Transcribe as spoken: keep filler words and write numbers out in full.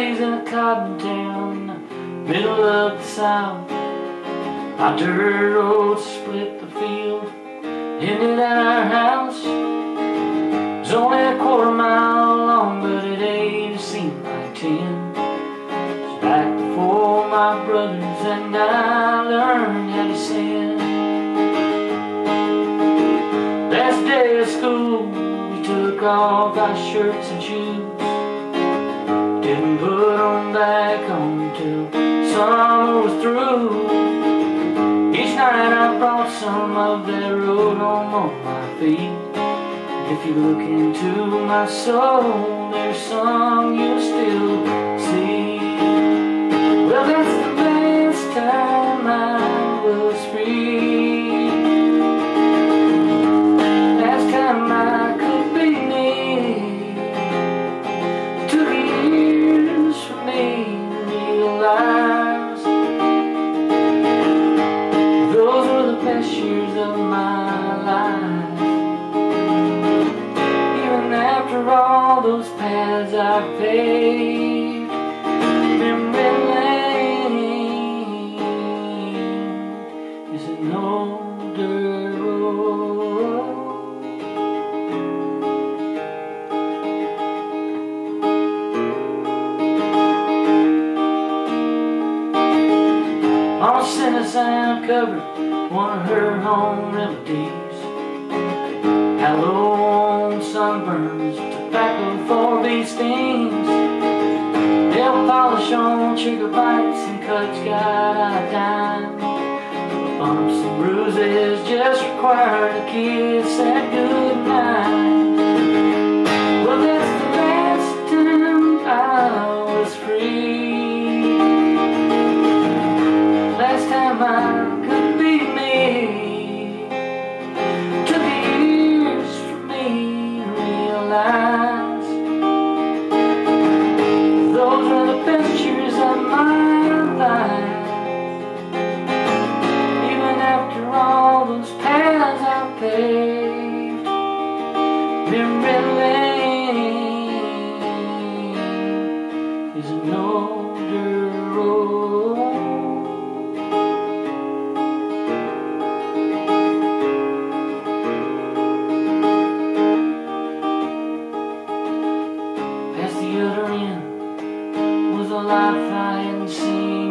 days in a cotton town, middle of the South. Our dirt road split the field, ended at our house. It was only a quarter mile long, but it ate, it seemed like ten. It was back before my brothers and I learned how to sin. Last day of school, we took off our shirts and shoes. Didn't put them back on till summer was through. Each night I brought some of that road home on my feet. If you look into my soul, there's some you'll still see. Well, that's the last time I was free. Last time I could be me. It took years for me to realize those were the best years of my life. Even after all those paths I paved, remember Mama sent us out covered one of her home remedies: aloe on sunburns, tobacco for bee stings, nail polish on trigger bites and cuts got iodine. Bumps and bruises just required a kiss and goodnight. Well, that's the last time I was free. Last time I could be me. Took years for me to realize those were the best years of my life. Even after all those paths I paved, memory lane is an older road. The other end was a life I hadn't seen.